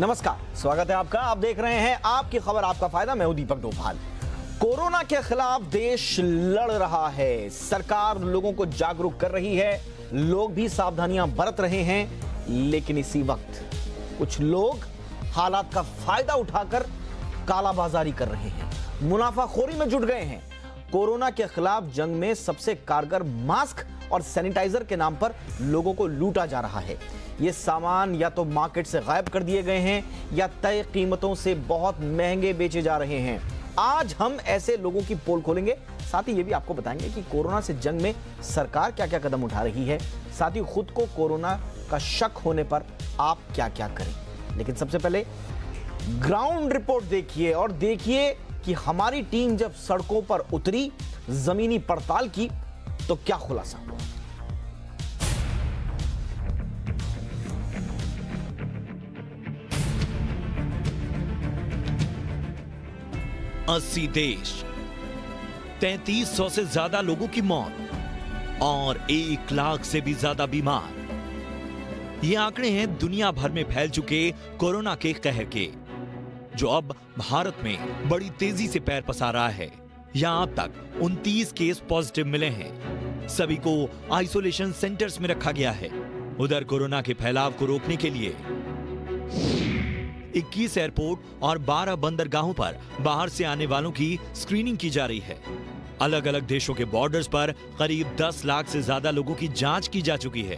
नमस्कार, स्वागत है आपका। आप देख रहे हैं आपकी खबर आपका फायदा। मैं हूं दीपक दोपाल। कोरोना के खिलाफ देश लड़ रहा है, सरकार लोगों को जागरूक कर रही है, लोग भी सावधानियां बरत रहे हैं, लेकिन इसी वक्त कुछ लोग हालात का फायदा उठाकर कालाबाजारी कर रहे हैं, मुनाफाखोरी में जुट गए हैं। कोरोना के खिलाफ जंग में सबसे कारगर मास्क और सैनिटाइजर के नाम पर लोगों को लूटा जा रहा है। ये सामान या तो मार्केट से गायब कर दिए गए हैं या तय कीमतों से बहुत महंगे बेचे जा रहे हैं। आज हम ऐसे लोगों की पोल खोलेंगे, साथ ही ये भी आपको बताएंगे कि कोरोना से जंग में सरकार क्या क्या कदम उठा रही है, साथ ही खुद को कोरोना का शक होने पर आप क्या क्या करें। लेकिन सबसे पहले ग्राउंड रिपोर्ट देखिए और देखिए कि हमारी टीम जब सड़कों पर उतरी, जमीनी पड़ताल की, तो क्या खुलासा हुआ। अस्सी देश, 3300 से ज्यादा लोगों की मौत और 1 लाख से भी ज्यादा बीमार। ये आंकड़े हैं दुनिया भर में फैल चुके कोरोना के कहर के, जो अब भारत में बड़ी तेजी से पैर पसार रहा है। यहाँ अब तक 29 केस पॉजिटिव मिले हैं। सभी को आइसोलेशन सेंटर्स में रखा गया है। उधर कोरोना के फैलाव को रोकने के लिए 21 एयरपोर्ट और 12 बंदरगाहों पर बाहर से आने वालों की स्क्रीनिंग की जा रही है। अलग अलग देशों के बॉर्डर्स पर करीब 10 लाख से ज्यादा लोगों की जांच की जा चुकी है।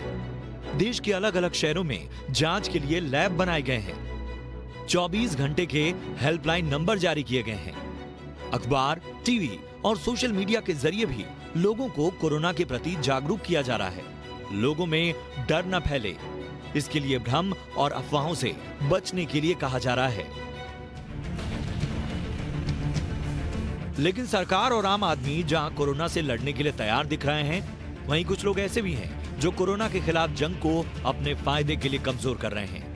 देश के अलग अलग शहरों में जांच के लिए लैब बनाए गए हैं। 24 घंटे के हेल्पलाइन नंबर जारी किए गए हैं। अखबार, टीवी और सोशल मीडिया के जरिए भी लोगों को कोरोना के प्रति जागरूक किया जा रहा है। लोगों में डर न फैले, इसके लिए भ्रम और अफवाहों से बचने के लिए कहा जा रहा है। लेकिन सरकार और आम आदमी जहां कोरोना से लड़ने के लिए तैयार दिख रहे हैं, वहीं कुछ लोग ऐसे भी हैं जो कोरोना के खिलाफ जंग को अपने फायदे के लिए कमजोर कर रहे हैं।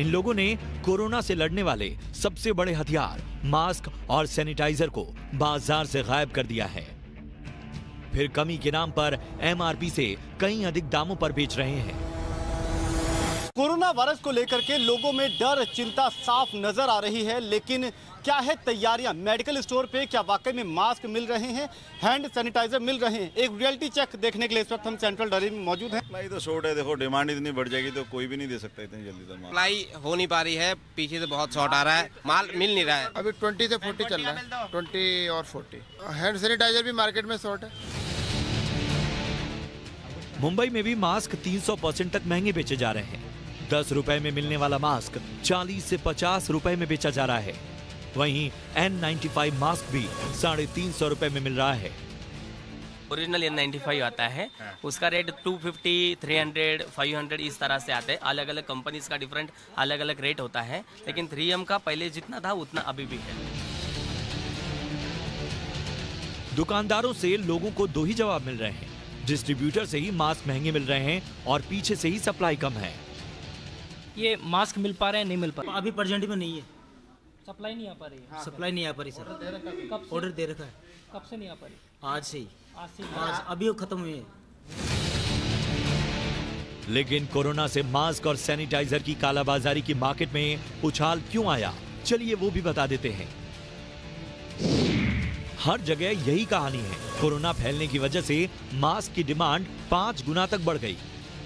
इन लोगों ने कोरोना से लड़ने वाले सबसे बड़े हथियार मास्क और सैनिटाइजर को बाजार से गायब कर दिया है। फिर कमी के नाम पर MRP से कई अधिक दामों पर बेच रहे हैं। कोरोना वायरस को लेकर के लोगों में डर, चिंता साफ नजर आ रही है, लेकिन क्या है तैयारियां? मेडिकल स्टोर पे क्या वाकई में मास्क मिल रहे हैं, हैंड सैनिटाइजर मिल रहे हैं? एक रियलिटी चेक देखने के लिए इस वक्त हम सेंट्रल डेयरी में मौजूद हैं। सप्लाई तो शॉर्ट है, देखो डिमांड इतनी बढ़ जाएगी तो कोई भी नहीं दे सकता इतनी जल्दी। तो सप्लाई हो नहीं पा रही है, पीछे से बहुत शॉर्ट आ रहा है, माल मिल नहीं रहा है। अभी 20 से 40 चल रहा है, 20 और 40। हैंड सैनिटाइजर भी मार्केट में शॉर्ट है। मुंबई में भी मास्क 300% तक महंगे बेचे जा रहे हैं। 10 रुपए में मिलने वाला मास्क 40 से 50 रुपए में बेचा जा रहा है। वहीं N95 मास्क भी 350 रुपए में मिल रहा है। ओरिजिनल N95 आता है, उसका रेट 250, 300, 500 इस तरह से आते हैं। अलग अलग कंपनीज का डिफरेंट अलग अलग रेट होता है, लेकिन 3M का पहले जितना था उतना अभी भी है। दुकानदारों से लोगों को दो ही जवाब मिल रहे हैं। डिस्ट्रीब्यूटर से ही मास्क महंगे मिल रहे हैं और पीछे से ही सप्लाई कम है। ये मास्क मिल पा रहे हैं, नहीं मिल पा रहे, अभी प्रेजेंट में नहीं है, सप्लाई नहीं आ पा रही है। हाँ, सप्लाई नहीं आ पा रही सर, ऑर्डर दे रखा है, कब से नहीं आ पा रही? आज से ही अभी वो खत्म हुई है। लेकिन कोरोना से मास्क और सैनिटाइजर की कालाबाजारी की मार्केट में उछाल क्यों आया, चलिए वो भी बता देते हैं। हर जगह यही कहानी है। कोरोना फैलने की वजह से मास्क की डिमांड 5 गुना तक बढ़ गई।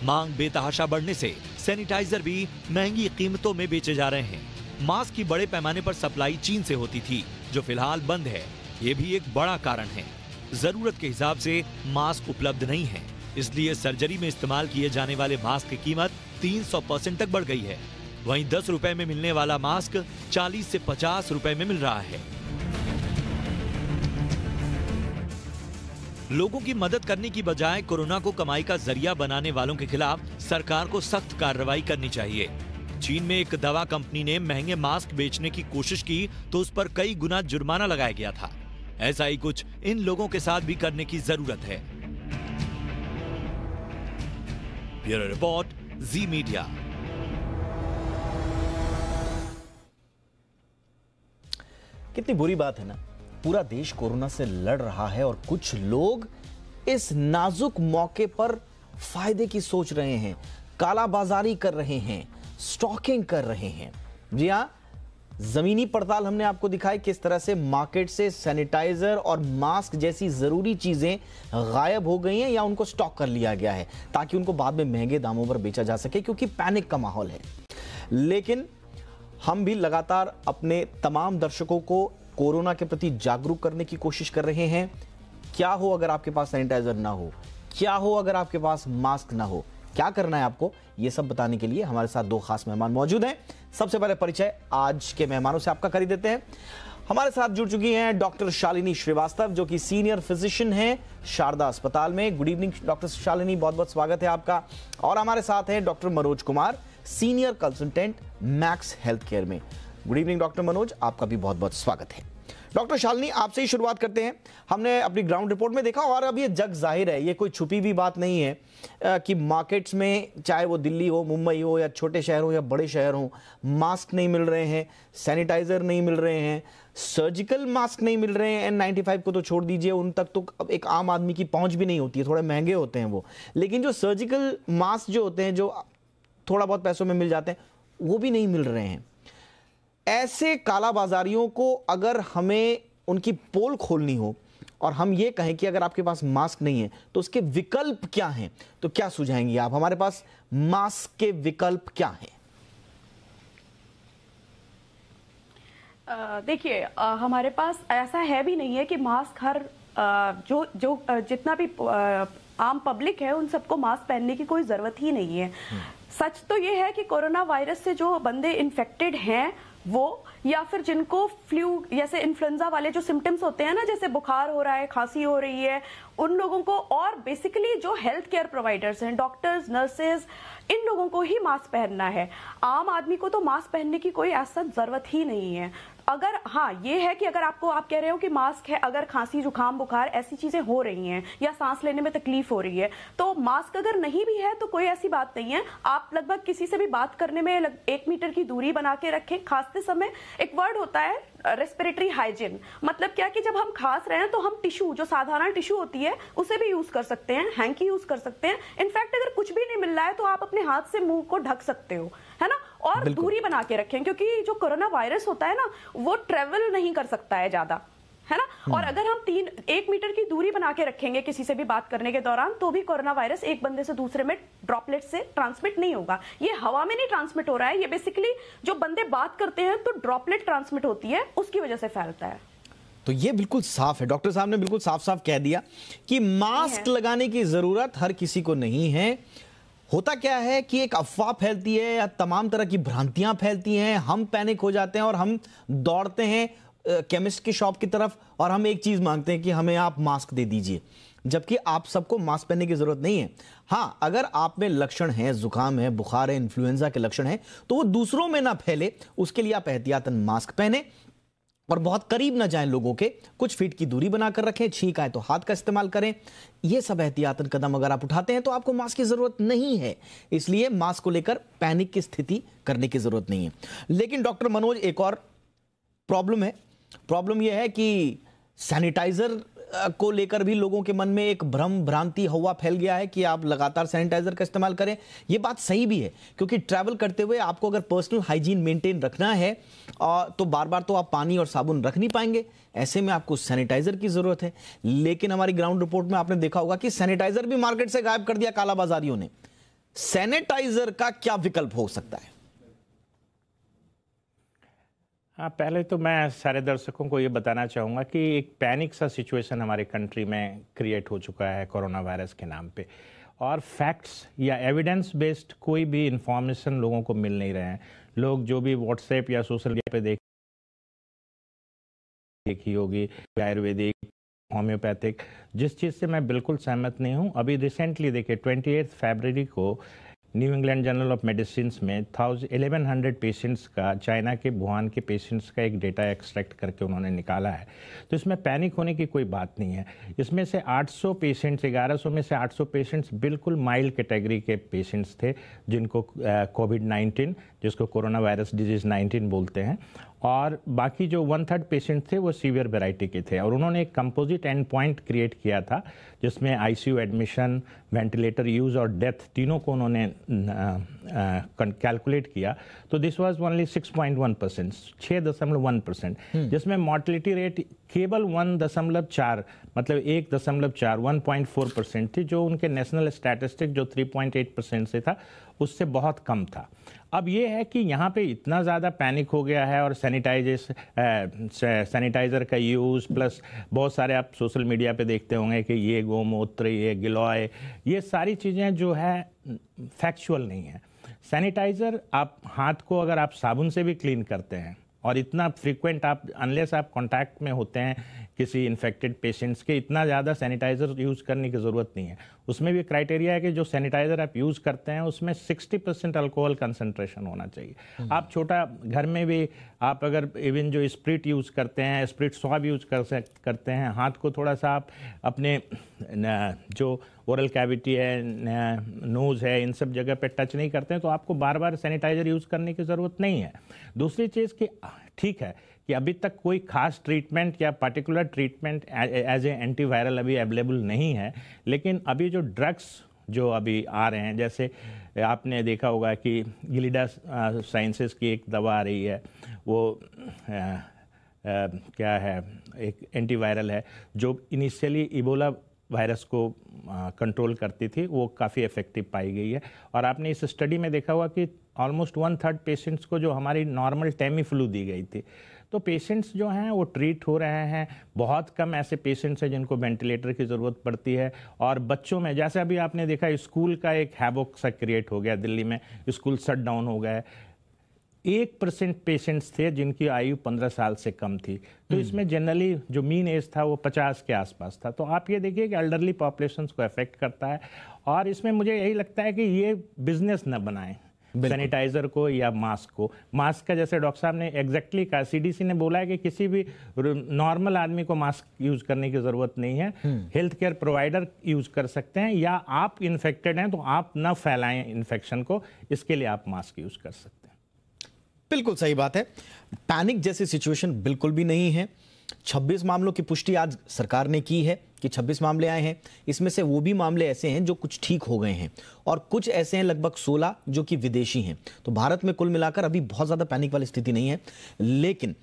मांग बेतहाशा बढ़ने से सैनिटाइजर भी महंगी कीमतों में बेचे जा रहे हैं। मास्क की बड़े पैमाने पर सप्लाई चीन से होती थी, जो फिलहाल बंद है। ये भी एक बड़ा कारण है। जरूरत के हिसाब से मास्क उपलब्ध नहीं है, इसलिए सर्जरी में इस्तेमाल किए जाने वाले मास्क की कीमत 300% तक बढ़ गई है। वहीं 10 रुपए में मिलने वाला मास्क 40 से 50 रुपए में मिल रहा है। लोगों की मदद करने की बजाय कोरोना को कमाई का जरिया बनाने वालों के खिलाफ सरकार को सख्त कार्रवाई करनी चाहिए। चीन में एक दवा कंपनी ने महंगे मास्क बेचने की कोशिश की तो उस पर कई गुना जुर्माना लगाया गया था। ऐसा ही कुछ इन लोगों के साथ भी करने की जरूरत है। Bureau report, Zee media. कितनी बुरी बात है ना, पूरा देश कोरोना से लड़ रहा है और कुछ लोग इस नाजुक मौके पर फायदे की सोच रहे हैं, कालाबाजारी कर रहे हैं, स्टॉकिंग कर रहे हैं। जी हाँ, जमीनी पड़ताल हमने आपको दिखाई किस तरह से मार्केट से सैनिटाइजर और मास्क जैसी ज़रूरी चीज़ें गायब हो गई हैं या उनको स्टॉक कर लिया गया है ताकि उनको बाद में महंगे दामों पर बेचा जा सके, क्योंकि पैनिक का माहौल है। लेकिन हम भी लगातार अपने तमाम दर्शकों को कोरोना के प्रति जागरूक करने की कोशिश कर रहे हैं। क्या हो अगर आपके पास सैनिटाइजर ना हो, क्या हो अगर आपके पास मास्क ना हो, क्या करना है आपको, ये सब बताने के लिए हमारे साथ दो खास मेहमान मौजूद हैं। सबसे पहले परिचय आज के मेहमानों से आपका कर ही देते हैं। हमारे साथ जुड़ चुकी हैं डॉक्टर शालिनी श्रीवास्तव, जो कि सीनियर फिजिशियन हैं शारदा अस्पताल में। गुड इवनिंग डॉक्टर शालिनी, बहुत बहुत स्वागत है आपका। और हमारे साथ हैं doctor Manoj Kumar, senior consultant Max health care में। गुड इवनिंग डॉक्टर मनोज, आपका भी बहुत बहुत स्वागत है। डॉक्टर शालिनी, आपसे ही शुरुआत करते हैं। हमने अपनी ग्राउंड रिपोर्ट में देखा और अब ये जग जाहिर है, ये कोई छुपी हुई बात नहीं है कि मार्केट्स में, चाहे वो दिल्ली हो, मुंबई हो, या छोटे शहर हो या बड़े शहर हो, मास्क नहीं मिल रहे हैं, सैनिटाइजर नहीं मिल रहे हैं, सर्जिकल मास्क नहीं मिल रहे हैं। N95 को तो छोड़ दीजिए, उन तक तो अब एक आम आदमी की पहुँच भी नहीं होती है, थोड़े महंगे होते हैं वो। लेकिन जो सर्जिकल मास्क जो होते हैं, जो थोड़ा बहुत पैसों में मिल जाते हैं, वो भी नहीं मिल रहे हैं। ऐसे कालाबाजारियों को अगर हमें उनकी पोल खोलनी हो और हम ये कहें कि अगर आपके पास मास्क नहीं है तो उसके विकल्प क्या हैं, तो क्या सुझाएंगी आप? हमारे पास मास्क के विकल्प क्या हैं? देखिए, हमारे पास ऐसा है भी नहीं है कि मास्क हर जितना भी आम पब्लिक है उन सबको मास्क पहनने की कोई ज़रूरत ही नहीं है। सच तो ये है कि कोरोना वायरस से जो बंदे इन्फेक्टेड हैं वो, या फिर जिनको फ्लू जैसे इन्फ्लुएंजा वाले जो सिम्टम्स होते हैं ना, जैसे बुखार हो रहा है, खांसी हो रही है, उन लोगों को, और बेसिकली जो हेल्थ केयर प्रोवाइडर्स हैं, डॉक्टर्स, नर्सेज, इन लोगों को ही मास्क पहनना है। आम आदमी को तो मास्क पहनने की कोई ऐसा ज़रूरत ही नहीं है। अगर, हाँ, ये है कि अगर आपको, आप कह रहे हो कि मास्क है, अगर खांसी जुकाम बुखार ऐसी चीज़ें हो रही हैं या सांस लेने में तकलीफ हो रही है, तो मास्क अगर नहीं भी है तो कोई ऐसी बात नहीं है। आप लगभग किसी से भी बात करने में 1 मीटर की दूरी बना के रखें। खांसते समय एक वर्ड होता है रेस्पिरेटरी हाइजीन, मतलब क्या कि जब हम खांस रहे हैं तो हम टिश्यू, जो साधारण टिश्यू होती है, उसे भी यूज कर सकते हैं, हैंकी यूज कर सकते हैं। इनफैक्ट अगर कुछ भी नहीं मिल रहा है तो आप अपने हाथ से मुंह को ढक सकते हो, है ना, और दूरी बना के रखें, क्योंकि जो कोरोना वायरस होता है ना, वो ट्रेवल नहीं कर सकता है ज्यादा, है ना। और अगर हम 1 मीटर की दूरी बना के रखेंगे किसी से भी बात करने के दौरान, तो भी कोरोना वायरस एक बंदे से दूसरे में ड्रॉपलेट से ट्रांसमिट नहीं होगा। ये हवा में नहीं ट्रांसमिट हो रहा है, ये बेसिकली जो बंदे बात करते हैं तो ड्रॉपलेट ट्रांसमिट होती है, उसकी वजह से फैलता है। तो ये बिल्कुल साफ है, डॉक्टर साहब ने बिल्कुल साफ साफ कह दिया कि मास्क लगाने की जरूरत हर किसी को नहीं है। होता क्या है कि एक अफवाह फैलती है या तमाम तरह की भ्रांतियां फैलती हैं, हम पैनिक हो जाते हैं और हम दौड़ते हैं केमिस्ट की शॉप की तरफ और हम एक चीज़ मांगते हैं कि हमें आप मास्क दे दीजिए, जबकि आप सबको मास्क पहनने की ज़रूरत नहीं है। हाँ, अगर आप में लक्षण हैं, जुकाम है, बुखार है, इन्फ्लुएंजा के लक्षण हैं, तो वो दूसरों में ना फैले, उसके लिए आप एहतियातन मास्क पहने और बहुत करीब ना जाएं लोगों के, कुछ फीट की दूरी बनाकर रखें, छींक आए तो हाथ का इस्तेमाल करें। ये सब एहतियातन कदम अगर आप उठाते हैं तो आपको मास्क की ज़रूरत नहीं है, इसलिए मास्क को लेकर पैनिक की स्थिति करने की ज़रूरत नहीं है। लेकिन डॉक्टर मनोज, एक और प्रॉब्लम है। प्रॉब्लम यह है कि सैनिटाइजर को लेकर भी लोगों के मन में एक भ्रम, भ्रांति, हवा फैल गया है कि आप लगातार सैनिटाइजर का इस्तेमाल करें। ये बात सही भी है, क्योंकि ट्रैवल करते हुए आपको अगर पर्सनल हाइजीन मेंटेन रखना है तो बार बार तो आप पानी और साबुन रख नहीं पाएंगे, ऐसे में आपको सैनिटाइजर की ज़रूरत है। लेकिन हमारी ग्राउंड रिपोर्ट में आपने देखा होगा कि सैनिटाइजर भी मार्केट से गायब कर दिया कालाबाजारियों ने। सैनिटाइजर का क्या विकल्प हो सकता है? हाँ, पहले तो मैं सारे दर्शकों को ये बताना चाहूँगा कि एक पैनिक सा सिचुएशन हमारे कंट्री में क्रिएट हो चुका है कोरोना वायरस के नाम पे, और फैक्ट्स या एविडेंस बेस्ड कोई भी इन्फॉर्मेशन लोगों को मिल नहीं रहे हैं। लोग जो भी व्हाट्सएप या सोशल मीडिया पे देखी होगी, आयुर्वेदिक, होम्योपैथिक, जिस चीज़ से मैं बिल्कुल सहमत नहीं हूँ। अभी रिसेंटली देखिए 28 फरवरी को New England Journal of Medicine में 1100 पेशेंट्स का, चाइना के वुहान के पेशेंट्स का एक डेटा एक्सट्रैक्ट करके उन्होंने निकाला है। तो इसमें पैनिक होने की कोई बात नहीं है। इसमें से 800 पेशेंट्स, 1100 में से 800 पेशेंट्स बिल्कुल माइल्ड कैटेगरी के पेशेंट्स थे, जिनको कोविड-19, जिसको कोरोना वायरस डिजीज़ 19 बोलते हैं, और बाकी जो 1/3 पेशेंट थे वो सीवियर वेराइटी के थे। और उन्होंने एक कंपोजिट एंड पॉइंट क्रिएट किया था जिसमें आईसीयू एडमिशन, वेंटिलेटर यूज़ और डेथ तीनों को उन्होंने कैलकुलेट किया। तो दिस वाज ओनली 6.1%, 6.1%, जिसमें मॉर्टलिटी रेट केवल 1.4 मतलब 1.4 1.4% थी, जो उनके नेशनल स्टैटिस्टिक जो 3.8% से था उससे बहुत कम था। अब ये है कि यहाँ पे इतना ज़्यादा पैनिक हो गया है और सैनिटाइज़र का यूज़, प्लस बहुत सारे आप सोशल मीडिया पे देखते होंगे कि ये गोमूत्र, ये गिलोय, ये सारी चीज़ें जो है फैक्चुअल नहीं है। सैनिटाइज़र आप हाथ को अगर आप साबुन से भी क्लीन करते हैं और इतना फ्रीक्वेंट आप अनलेस आप कॉन्टैक्ट में होते हैं किसी इन्फेक्टेड पेशेंट्स के, इतना ज़्यादा सैनिटाइज़र यूज़ करने की ज़रूरत नहीं है। उसमें भी क्राइटेरिया है कि जो सैनिटाइज़र आप यूज़ करते हैं उसमें 60% अल्कोहल कंसंट्रेशन होना चाहिए। आप छोटा घर में भी आप अगर इवन जो स्प्रिट यूज़ करते हैं, स्प्रिट स्वाब यूज़ करते हैं, हाथ को थोड़ा सा आप अपने जो ओरल कैविटी है, नोज़ है, इन सब जगह पे टच नहीं करते हैं, तो आपको बार बार सैनिटाइज़र यूज़ करने की ज़रूरत नहीं है। दूसरी चीज़ कि ठीक है कि अभी तक कोई खास ट्रीटमेंट या particular treatment as a antiviral अभी अवेलेबल नहीं है, लेकिन अभी जो ड्रग्स जो अभी आ रहे हैं, जैसे आपने देखा होगा कि गिलियड साइंसेस की एक दवा आ रही है, वो क्या है, एक एंटीवायरल है जो इनिशियली इबोला वायरस को कंट्रोल करती थी, वो काफ़ी इफेक्टिव पाई गई है। और आपने इस स्टडी में देखा हुआ कि ऑलमोस्ट 1/3 पेशेंट्स को जो हमारी नॉर्मल टेमी फ्लू दी गई थी, तो पेशेंट्स जो हैं वो ट्रीट हो रहे हैं। बहुत कम ऐसे पेशेंट्स हैं जिनको वेंटिलेटर की ज़रूरत पड़ती है। और बच्चों में जैसे अभी आपने देखा स्कूल का एक हैवोक सा क्रिएट हो गया, दिल्ली में स्कूल शट डाउन हो गए। 1% पेशेंट्स थे जिनकी आयु 15 साल से कम थी, तो इसमें जनरली जो मीन एज था वो 50 के आसपास था। तो आप ये देखिए कि एल्डरली पॉपुलेशंस को अफेक्ट करता है। और इसमें मुझे यही लगता है कि ये बिजनेस न बनाएं सैनिटाइज़र को या मास्क को। मास्क का जैसे डॉक्टर साहब ने एग्जैक्टली कहा, CDC ने बोला है कि किसी भी नॉर्मल आदमी को मास्क यूज़ करने की ज़रूरत नहीं है, हेल्थ केयर प्रोवाइडर यूज़ कर सकते हैं, या आप इन्फेक्टेड हैं तो आप ना फैलाएं इन्फेक्शन को, इसके लिए आप मास्क यूज़ कर सकते हैं। बिल्कुल सही बात है, पैनिक जैसी सिचुएशन बिल्कुल भी नहीं है। 26 मामलों की पुष्टि आज सरकार ने की है कि 26 मामले आए हैं, इसमें से वो भी मामले ऐसे हैं जो कुछ ठीक हो गए हैं और कुछ ऐसे हैं लगभग 16 जो कि विदेशी हैं। तो भारत में कुल मिलाकर अभी बहुत ज़्यादा पैनिक वाली स्थिति नहीं है, लेकिन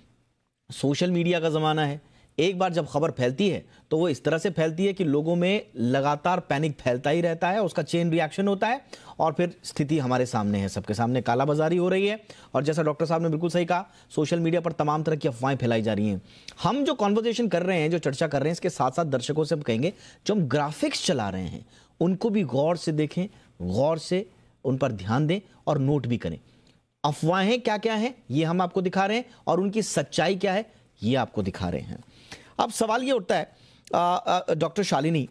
सोशल मीडिया का ज़माना है। एक बार जब खबर फैलती है तो वो इस तरह से फैलती है कि लोगों में लगातार पैनिक फैलता ही रहता है, उसका चेन रिएक्शन होता है और फिर स्थिति हमारे सामने है, सबके सामने कालाबाजारी हो रही है। और जैसा डॉक्टर साहब ने बिल्कुल सही कहा, सोशल मीडिया पर तमाम तरह की अफवाहें फैलाई जा रही हैं। हम जो कॉन्वर्जेशन कर रहे हैं, जो चर्चा कर रहे हैं, इसके साथ साथ दर्शकों से हम कहेंगे जो हम ग्राफिक्स चला रहे हैं उनको भी गौर से देखें, गौर से उन पर ध्यान दें और नोट भी करें। अफवाहें क्या क्या हैं ये हम आपको दिखा रहे हैं और उनकी सच्चाई क्या है ये आपको दिखा रहे हैं। अब सवाल ये उठता है डॉक्टर शालिनी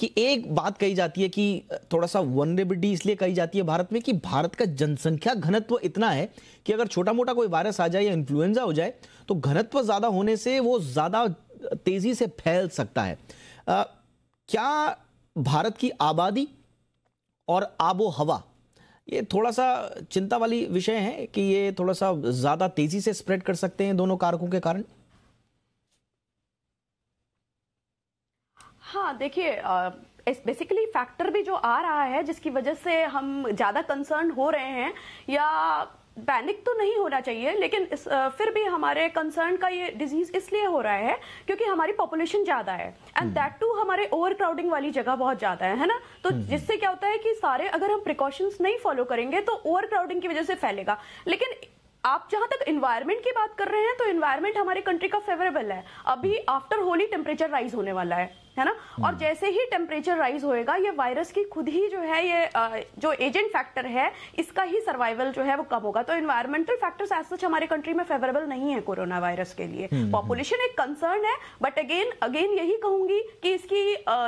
कि एक बात कही जाती है कि थोड़ा सा वनरेबिलिटी इसलिए कही जाती है भारत में कि भारत का जनसंख्या घनत्व इतना है कि अगर छोटा मोटा कोई वायरस आ जाए या इन्फ्लुएंजा हो जाए तो घनत्व ज़्यादा होने से वो ज़्यादा तेज़ी से फैल सकता है। क्या भारत की आबादी और आबो हवा ये थोड़ा सा चिंता वाली विषय है कि ये थोड़ा सा ज़्यादा तेज़ी से स्प्रेड कर सकते हैं दोनों कारकों के कारण? हाँ देखिए, बेसिकली फैक्टर भी जो आ रहा है जिसकी वजह से हम ज़्यादा कंसर्न हो रहे हैं, या पैनिक तो नहीं होना चाहिए लेकिन फिर भी हमारे कंसर्न का ये डिजीज इसलिए हो रहा है क्योंकि हमारी पॉपुलेशन ज़्यादा है एंड दैट टू हमारे ओवरक्राउडिंग वाली जगह बहुत ज़्यादा है ना। तो जिससे क्या होता है कि सारे अगर हम प्रिकॉशंस नहीं फॉलो करेंगे तो ओवरक्राउडिंग की वजह से फैलेगा। लेकिन आप जहां तक इन्वायरमेंट की बात कर रहे हैं तो इन्वायरमेंट हमारे कंट्री का फेवरेबल है। अभी आफ्टर होली टेम्परेचर राइज होने वाला है ना, और जैसे ही टेम्परेचर राइज होएगा ये वायरस की खुद ही जो है ये जो एजेंट फैक्टर है इसका ही सर्वाइवल जो है वो कम होगा। तो इन्वायरमेंटल फैक्टर्स एज सच हमारे कंट्री में फेवरेबल नहीं है कोरोना वायरस के लिए। पॉपुलेशन एक कंसर्न है, बट अगेन यही कहूंगी कि इसकी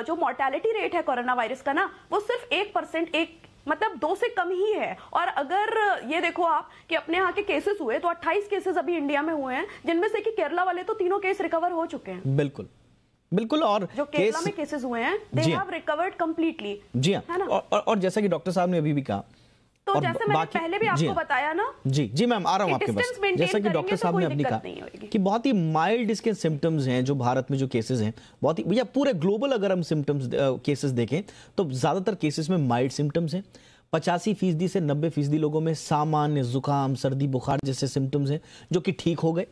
जो मॉर्टेलिटी रेट है कोरोना वायरस का ना, वो सिर्फ 1% मतलब 2 से कम ही है। और अगर ये देखो आप कि अपने यहाँ के केसेस हुए तो 28 केसेस अभी इंडिया में हुए हैं, जिनमें से कि केरला वाले तो 3 केस रिकवर हो चुके हैं। बिल्कुल बिल्कुल, और जो केरला में केसेस हुए हैं दे हैव रिकवर्ड कंप्लीटली। जी हां, और जैसा कि डॉक्टर साहब ने अभी भी कहा तो जैसे मैंने पहले भी आपको बताया ना जी मैम आ रहा हूँ आपके पास, जैसा कि डॉक्टर साहब ने अभी कहा कि बहुत ही माइल्ड इसके सिम्टम्स हैं जो भारत में जो केसेस हैं, बहुत ही या पूरे ग्लोबल अगर हम सिम्टम्स केसेस देखें तो ज़्यादातर केसेस में माइल्ड सिम्टम्स हैं। 85% से 90% लोगों में सामान्य जुकाम, सर्दी, बुखार जैसे सिम्टम्स हैं जो कि ठीक हो गए।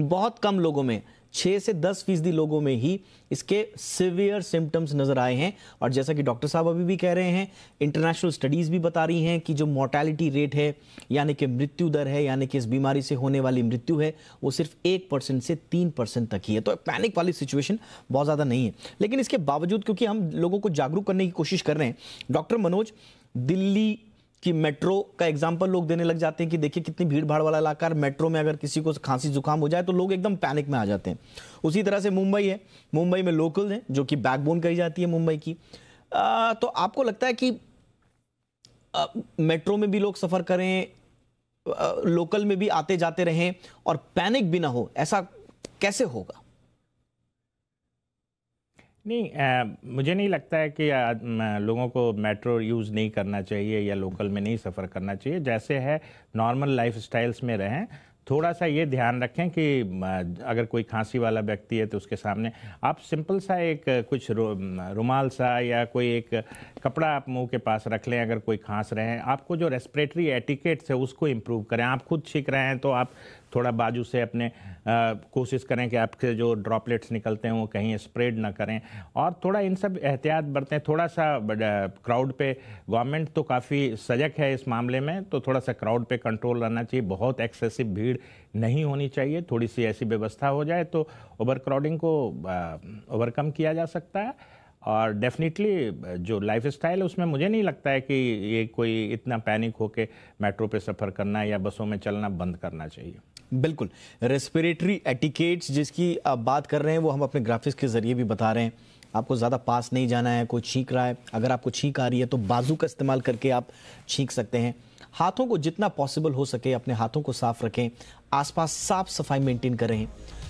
बहुत कम लोगों में 6 से 10% लोगों में ही इसके सीवियर सिम्टम्स नज़र आए हैं। और जैसा कि डॉक्टर साहब अभी भी कह रहे हैं, इंटरनेशनल स्टडीज़ भी बता रही हैं कि जो मोर्टेलिटी रेट है यानी कि मृत्यु दर है, यानी कि इस बीमारी से होने वाली मृत्यु है, वो सिर्फ 1% से 3% तक ही है। तो पैनिक वाली सिचुएशन बहुत ज़्यादा नहीं है। लेकिन इसके बावजूद क्योंकि हम लोगों को जागरूक करने की कोशिश कर रहे हैं, डॉक्टर मनोज, दिल्ली कि मेट्रो का एग्जाम्पल लोग देने लग जाते हैं कि देखिए कितनी भीड़ भाड़ वाला इलाका, मेट्रो में अगर किसी को खांसी जुकाम हो जाए तो लोग एकदम पैनिक में आ जाते हैं। उसी तरह से मुंबई है, मुंबई में लोकल हैं जो कि बैकबोन कही जाती है मुंबई की। तो आपको लगता है कि मेट्रो में भी लोग सफ़र करें, लोकल में भी आते जाते रहें और पैनिक भी ना हो, ऐसा कैसे होगा? नहीं, मुझे नहीं लगता है कि लोगों को मेट्रो यूज़ नहीं करना चाहिए या लोकल में नहीं सफ़र करना चाहिए। जैसे है नॉर्मल लाइफस्टाइल्स में रहें। थोड़ा सा ये ध्यान रखें कि अगर कोई खांसी वाला व्यक्ति है तो उसके सामने आप सिंपल सा एक कुछ रुमाल सा या कोई एक कपड़ा आप मुंह के पास रख लें अगर कोई खांस रहे हैं। आपको जो रेस्पिरेटरी एटिकेट्स है उसको इम्प्रूव करें। आप खुद सीख रहे हैं तो आप थोड़ा बाजू से अपने कोशिश करें कि आपके जो ड्रॉपलेट्स निकलते हैं वो कहीं स्प्रेड ना करें और थोड़ा इन सब एहतियात बरतें। थोड़ा सा क्राउड पे गवर्नमेंट तो काफ़ी सजग है इस मामले में, तो थोड़ा सा क्राउड पे कंट्रोल रहना चाहिए। बहुत एक्सेसिव भीड़ नहीं होनी चाहिए। थोड़ी सी ऐसी व्यवस्था हो जाए तो ओवरक्राउडिंग को ओवरकम किया जा सकता है। और डेफिनेटली जो लाइफस्टाइल है उसमें मुझे नहीं लगता है कि ये कोई इतना पैनिक होकर मेट्रो पे सफ़र करना या बसों में चलना बंद करना चाहिए। बिल्कुल, रेस्पिरेटरी एटिकेट्स जिसकी आप बात कर रहे हैं वो हम अपने ग्राफिक्स के ज़रिए भी बता रहे हैं। आपको ज़्यादा पास नहीं जाना है। कोई छींक रहा है, अगर आपको छींक आ रही है तो बाजू का इस्तेमाल करके आप छींक सकते हैं। हाथों को जितना पॉसिबल हो सके अपने हाथों को साफ़ रखें, आसपास साफ सफाई मेंटेन करें।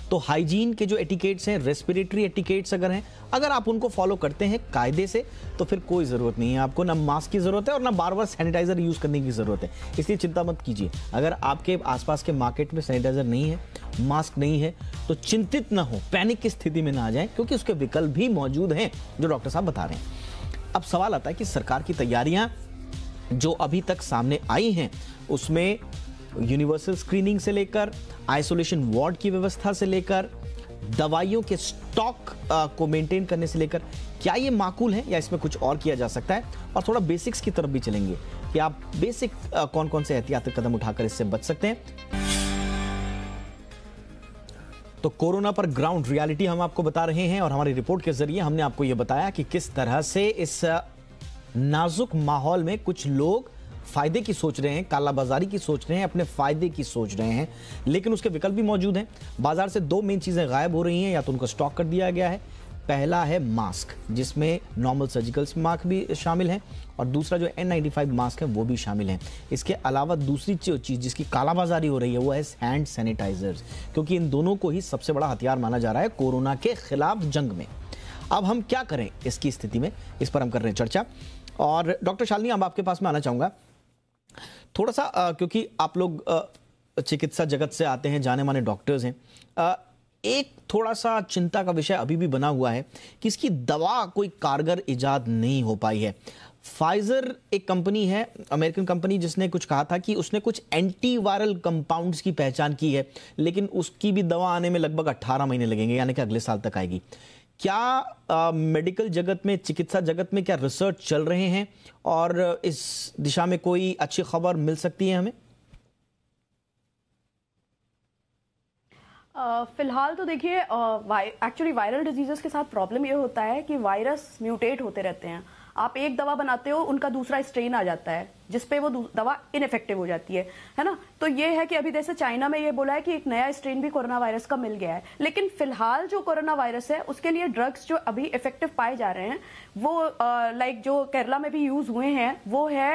तो हाइजीन के जो एटिकेट्स हैं, रेस्पिरेटरी एटिकेट्स अगर हैं, अगर आप उनको फॉलो करते हैं कायदे से तो फिर कोई ज़रूरत नहीं है, आपको ना मास्क की ज़रूरत है और ना बार बार सैनिटाइज़र यूज़ करने की ज़रूरत है। इसलिए चिंता मत कीजिए। अगर आपके आसपास के मार्केट में सैनिटाइज़र नहीं है, मास्क नहीं है, तो चिंतित ना हो, पैनिक की स्थिति में ना आ जाए, क्योंकि उसके विकल्प भी मौजूद हैं जो डॉक्टर साहब बता रहे हैं। अब सवाल आता है कि सरकार की तैयारियाँ जो अभी तक सामने आई हैं उसमें यूनिवर्सल स्क्रीनिंग से लेकर आइसोलेशन वार्ड की व्यवस्था से लेकर दवाइयों के स्टॉक को मेंटेन करने से लेकर क्या ये माकूल है या इसमें कुछ और किया जा सकता है? और थोड़ा बेसिक्स की तरफ भी चलेंगे कि आप बेसिक कौन कौन से एहतियाती कदम उठाकर इससे बच सकते हैं। तो कोरोना पर ग्राउंड रियलिटी हम आपको बता रहे हैं और हमारी रिपोर्ट के जरिए हमने आपको ये बताया कि किस तरह से इस नाजुक माहौल में कुछ लोग फायदे की सोच रहे हैं, कालाबाजारी की सोच रहे हैं, अपने फायदे की सोच रहे हैं, लेकिन उसके विकल्प भी मौजूद हैं। बाजार से दो मेन चीज़ें गायब हो रही हैं, या तो उनको स्टॉक कर दिया गया है। पहला है मास्क, जिसमें नॉर्मल सर्जिकल मास्क भी शामिल हैं और दूसरा जो N95 मास्क है वो भी शामिल हैं। इसके अलावा दूसरी चीज़ जिसकी कालाबाजारी हो रही है वो है हैंड सैनिटाइजर्स, क्योंकि इन दोनों को ही सबसे बड़ा हथियार माना जा रहा है कोरोना के खिलाफ जंग में। अब हम क्या करें इसकी स्थिति में, इस पर हम कर रहे हैं चर्चा। और डॉक्टर शालिनी, अब आपके पास मैं आना चाहूँगा थोड़ा सा, क्योंकि आप लोग चिकित्सा जगत से आते हैं, जाने माने डॉक्टर्स हैं। एक थोड़ा सा चिंता का विषय अभी भी बना हुआ है कि इसकी दवा कोई कारगर इजाद नहीं हो पाई है। फाइजर एक कंपनी है, अमेरिकन कंपनी, जिसने कुछ कहा था कि उसने कुछ एंटीवायरल कंपाउंड्स की पहचान की है, लेकिन उसकी भी दवा आने में लगभग 18 महीने लगेंगे, यानी कि अगले साल तक आएगी। क्या मेडिकल जगत में, चिकित्सा जगत में क्या रिसर्च चल रहे हैं और इस दिशा में कोई अच्छी खबर मिल सकती है हमें? फिलहाल तो देखिए, एक्चुअली वायरल डिजीजेस के साथ प्रॉब्लम ये होता है कि वायरस म्यूटेट होते रहते हैं। आप एक दवा बनाते हो, उनका दूसरा स्ट्रेन आ जाता है जिस पे वो दवा इनफेक्टिव हो जाती है ना। तो ये है कि अभी जैसे चाइना में ये बोला है कि एक नया स्ट्रेन भी कोरोना वायरस का मिल गया है, लेकिन फिलहाल जो कोरोना वायरस है उसके लिए ड्रग्स जो अभी इफेक्टिव पाए जा रहे हैं वो लाइक जो केरला में भी यूज हुए हैं वो है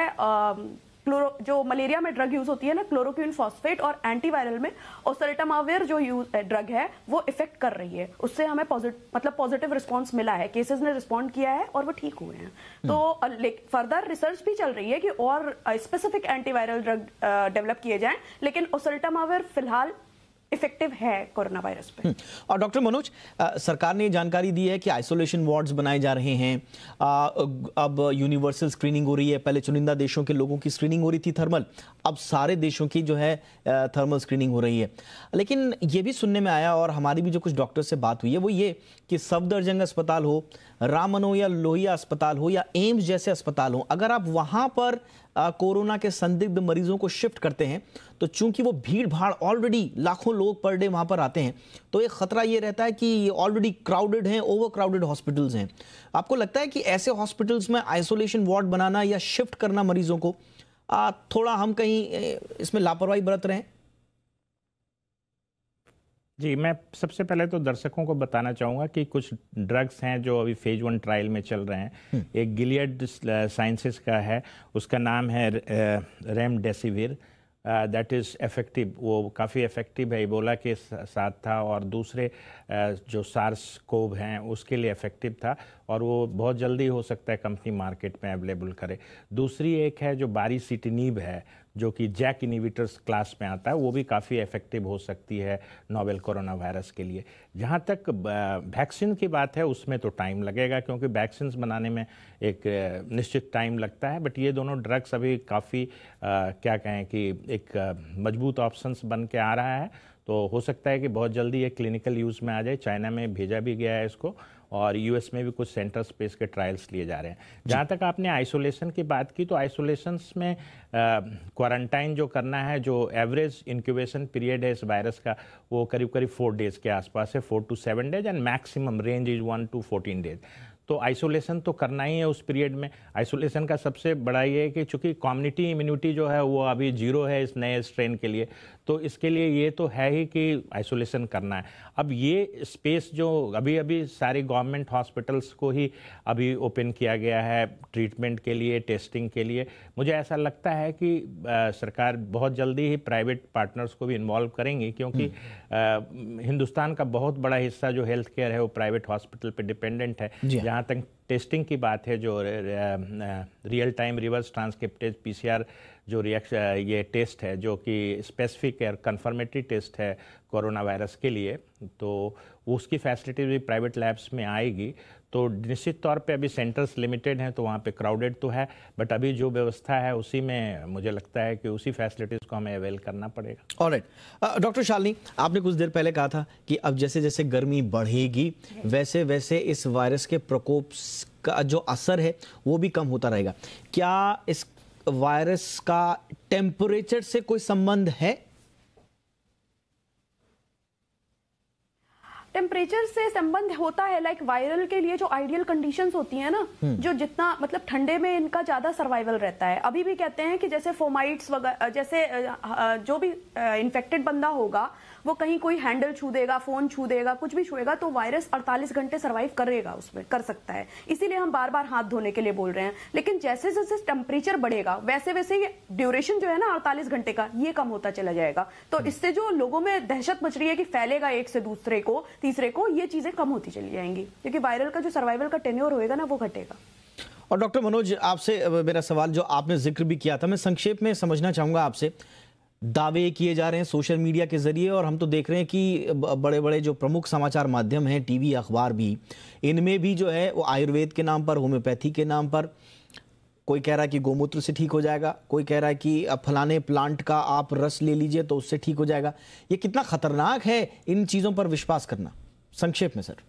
जो मलेरिया में ड्रग यूज होती है ना, क्लोरोक्विन फॉस्फेट, और एंटीवायरल में ओसेल्टामाविर जो ड्रग है वो इफेक्ट कर रही है, उससे हमें पॉजिटिव रिस्पॉन्स मिला है, केसेस ने रिस्पॉन्ड किया है और वो ठीक हुए हैं। तो फर्दर रिसर्च भी चल रही है कि और स्पेसिफिक एंटीवायरल ड्रग डेवलप किए जाएं, लेकिन ओसेल्टामाविर फिलहाल इफेक्टिव है कोरोना वायरस पे। और डॉक्टर मनोज, सरकार ने जानकारी दी है कि आइसोलेशन वार्ड्स बनाए जा रहे हैं, अब यूनिवर्सल स्क्रीनिंग हो रही है, पहले चुनिंदा देशों के लोगों की स्क्रीनिंग हो रही थी थर्मल, अब सारे देशों की जो है थर्मल स्क्रीनिंग हो रही है। लेकिन ये भी सुनने में आया और हमारी भी जो कुछ डॉक्टर से बात हुई है वो ये कि सफदरजंग अस्पताल हो, रामनो या लोहिया अस्पताल हो या एम्स जैसे अस्पताल हो, अगर आप वहाँ पर कोरोना के संदिग्ध मरीजों को शिफ्ट करते हैं तो चूंकि वो भीड़ भाड़ ऑलरेडी लाखों लोग पर डे वहाँ पर आते हैं, तो एक ख़तरा ये रहता है कि ये ऑलरेडी क्राउडेड हैं, ओवर क्राउडेड हॉस्पिटल्स हैं। आपको लगता है कि ऐसे हॉस्पिटल्स में आइसोलेशन वार्ड बनाना या शिफ्ट करना मरीजों को, थोड़ा हम कहीं इसमें लापरवाही बरत रहे हैं? जी, मैं सबसे पहले तो दर्शकों को बताना चाहूँगा कि कुछ ड्रग्स हैं जो अभी फेज 1 ट्रायल में चल रहे हैं। एक गिलियड साइंसेस का है, उसका नाम है रेमडेसिविर, दैट इज़ इफेक्टिव, वो काफ़ी इफेक्टिव है, इबोला के साथ था, और दूसरे जो सार्स कोव हैं उसके लिए इफेक्टिव था, और वो बहुत जल्दी हो सकता है कंपनी मार्केट में अवेलेबल करे। दूसरी एक है जो बारी सिटिनीब है, जो कि जैक इनिविटर्स क्लास में आता है, वो भी काफ़ी इफेक्टिव हो सकती है नोवेल कोरोना वायरस के लिए। जहाँ तक वैक्सीन की बात है, उसमें तो टाइम लगेगा क्योंकि वैक्सीन बनाने में एक निश्चित टाइम लगता है, बट ये दोनों ड्रग्स अभी काफ़ी क्या कहें कि एक मजबूत ऑप्शंस बन के आ रहा है, तो हो सकता है कि बहुत जल्दी ये क्लिनिकल यूज़ में आ जाए। चाइना में भेजा भी गया है इसको, और यूएस में भी कुछ सेंटर स्पेस के ट्रायल्स लिए जा रहे हैं। जहाँ तक आपने आइसोलेशन की बात की, तो आइसोलेशन में क्वारंटाइन जो करना है, जो एवरेज इंक्यूबेशन पीरियड है इस वायरस का, वो करीब करीब 4 डेज़ के आसपास है, 4 to 7 days, and maximum range is 1 to 14 days. तो आइसोलेशन तो करना ही है उस पीरियड में। आइसोलेशन का सबसे बड़ा ये है कि चूँकि कम्युनिटी इम्यूनिटी जो है वो अभी 0 है इस नए स्ट्रेन के लिए, तो इसके लिए ये तो है ही कि आइसोलेशन करना है। अब ये स्पेस जो अभी अभी सारे गवर्नमेंट हॉस्पिटल्स को ही अभी ओपन किया गया है ट्रीटमेंट के लिए, टेस्टिंग के लिए, मुझे ऐसा लगता है कि सरकार बहुत जल्दी ही प्राइवेट पार्टनर्स को भी इन्वॉल्व करेंगी, क्योंकि हिंदुस्तान का बहुत बड़ा हिस्सा जो हेल्थ केयर है वो प्राइवेट हॉस्पिटल पर डिपेंडेंट है। जहाँ तक टेस्टिंग की बात है, जो real time reverse transcriptase (PCR) जो ये टेस्ट है जो कि स्पेसिफिक और कन्फर्मेटरी टेस्ट है कोरोना वायरस के लिए, तो उसकी फैसिलिटी भी प्राइवेट लैब्स में आएगी। तो निश्चित तौर पे अभी सेंटर्स लिमिटेड हैं, तो वहाँ पे क्राउडेड तो है, बट अभी जो व्यवस्था है उसी में मुझे लगता है कि उसी फैसिलिटीज़ को हमें अवेल करना पड़ेगा। ऑलराइट, डॉक्टर शालिनी, आपने कुछ देर पहले कहा था कि अब जैसे जैसे गर्मी बढ़ेगी वैसे वैसे इस वायरस के प्रकोप का जो असर है वो भी कम होता रहेगा। क्या इस वायरस का टेम्परेचर से कोई संबंध है? टेम्परेचर से संबंध होता है, लाइक वायरल के लिए जो आइडियल कंडीशंस होती हैं ना, जो जितना ठंडे में इनका ज्यादा सर्वाइवल रहता है। अभी भी कहते हैं कि जैसे फोमाइट्स वगैरह, जैसे जो भी इन्फेक्टेड बंदा होगा वो कहीं कोई हैंडल छू देगा, फोन छू देगा, कुछ भी छूएगा तो वायरस 48 घंटे सर्वाइव करेगा, उसमें कर सकता है। इसीलिए हम बार बार हाथ धोने के लिए बोल रहे हैं। लेकिन जैसे जैसे टेम्परेचर बढ़ेगा वैसे वैसे ये ड्यूरेशन जो है ना 48 घंटे का, ये कम होता चला जाएगा। तो इससे जो लोगों में दहशत मच रही है कि फैलेगा एक से दूसरे को, तीसरे को, ये चीजें कम होती चली जाएंगी, क्योंकि वायरल का जो सर्वाइवल का टेन्योर होएगा ना वो घटेगा। और डॉक्टर मनोज, आपसे मेरा सवाल जो आपने जिक्र भी किया था, मैं संक्षेप में समझना चाहूंगा आपसे। दावे किए जा रहे हैं सोशल मीडिया के जरिए, और हम तो देख रहे हैं कि बड़े बड़े जो प्रमुख समाचार माध्यम हैं, टीवी, अखबार भी, इनमें भी जो है वो आयुर्वेद के नाम पर, होम्योपैथी के नाम पर, कोई कह रहा है कि गोमूत्र से ठीक हो जाएगा, कोई कह रहा है कि फलाने प्लांट का आप रस ले लीजिए तो उससे ठीक हो जाएगा। ये कितना खतरनाक है इन चीज़ों पर विश्वास करना, संक्षेप में सर।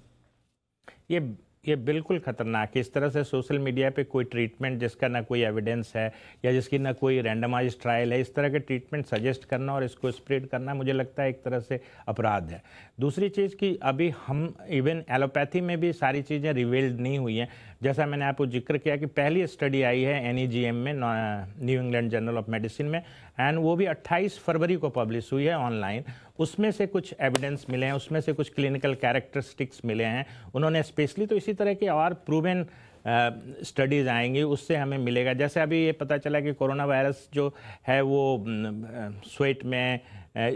ये बिल्कुल खतरनाक है। इस तरह से सोशल मीडिया पे कोई ट्रीटमेंट जिसका ना कोई एविडेंस है या जिसकी ना कोई रैंडमाइज ट्रायल है, इस तरह के ट्रीटमेंट सजेस्ट करना और इसको स्प्रेड करना, मुझे लगता है एक तरह से अपराध है। दूसरी चीज़ कि अभी हम इवन एलोपैथी में भी सारी चीज़ें रिवील्ड नहीं हुई हैं। जैसा मैंने आपको जिक्र किया कि पहली स्टडी आई है NEJM में, New England Journal of Medicine में, एंड वो भी 28 फरवरी को पब्लिश हुई है ऑनलाइन। उसमें से कुछ एविडेंस मिले हैं, उसमें से कुछ क्लिनिकल कैरेक्टरिस्टिक्स मिले हैं उन्होंने स्पेशली। तो इसी तरह की और प्रूवन स्टडीज़ आएंगी, उससे हमें मिलेगा। जैसे अभी ये पता चला कि कोरोना वायरस जो है वो स्वेट में,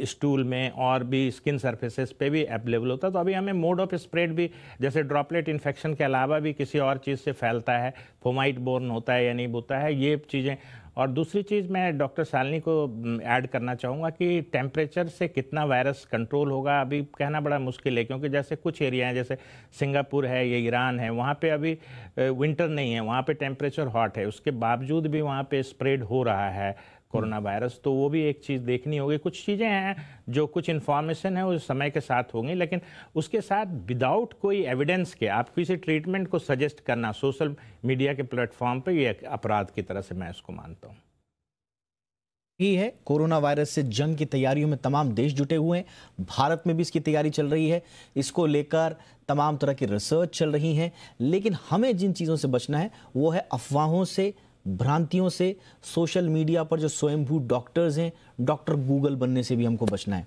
स्टूल में और भी स्किन सरफेसेस पे भी अवेलेबल होता है। तो अभी हमें मोड ऑफ स्प्रेड भी, जैसे ड्रॉपलेट इन्फेक्शन के अलावा भी किसी और चीज़ से फैलता है, फोमाइट बोर्न होता है या नहीं होता है, ये चीज़ें। और दूसरी चीज़ मैं डॉक्टर शालिनी को ऐड करना चाहूँगा कि टेम्परेचर से कितना वायरस कंट्रोल होगा अभी कहना बड़ा मुश्किल है, क्योंकि जैसे कुछ एरिया हैं जैसे सिंगापुर है, ये ईरान है, वहाँ पे अभी विंटर नहीं है, वहाँ पे टेम्परेचर हॉट है, उसके बावजूद भी वहाँ पे स्प्रेड हो रहा है कोरोना वायरस। तो वो भी एक चीज़ देखनी होगी। कुछ चीज़ें हैं जो कुछ इन्फॉर्मेशन है वो समय के साथ होंगी, लेकिन उसके साथ विदाउट कोई एविडेंस के आप किसी ट्रीटमेंट को सजेस्ट करना सोशल मीडिया के प्लेटफॉर्म पे, ये अपराध की तरह से मैं इसको मानता हूँ। ये है कोरोना वायरस से जंग की तैयारियों में तमाम देश जुटे हुए हैं, भारत में भी इसकी तैयारी चल रही है, इसको लेकर तमाम तरह की रिसर्च चल रही है। लेकिन हमें जिन चीज़ों से बचना है वो है अफवाहों से, भ्रांतियों से, सोशल मीडिया पर जो स्वयंभू डॉक्टर्स हैं, डॉक्टर गूगल बनने से भी हमको बचना है।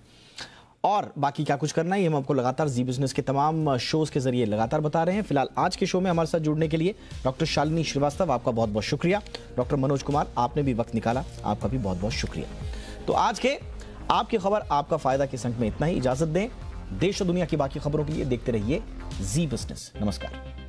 और बाकी क्या कुछ करना है ये हम आपको लगातार जी बिजनेस के तमाम शोज़ के जरिए लगातार बता रहे हैं। फिलहाल आज के शो में हमारे साथ जुड़ने के लिए डॉक्टर शालिनी श्रीवास्तव, आपका बहुत बहुत शुक्रिया। डॉक्टर मनोज कुमार, आपने भी वक्त निकाला, आपका भी बहुत बहुत शुक्रिया। तो आज के आपकी खबर आपका फ़ायदा के संग में इतना ही। इजाज़त दें। देश और दुनिया की बाकी खबरों के लिए देखते रहिए जी बिजनेस। नमस्कार।